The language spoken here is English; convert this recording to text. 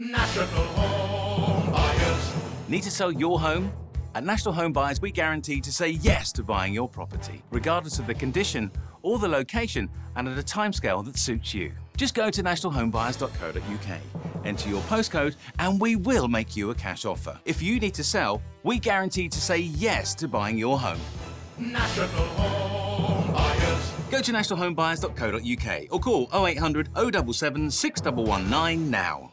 National Homebuyers. Need to sell your home? At National Homebuyers, we guarantee to say yes to buying your property, regardless of the condition or the location, and at a timescale that suits you. Just go to nationalhomebuyers.co.uk, enter your postcode, and we will make you a cash offer. If you need to sell, we guarantee to say yes to buying your home. National Homebuyers. Go to nationalhomebuyers.co.uk or call 0800 077 6119 now.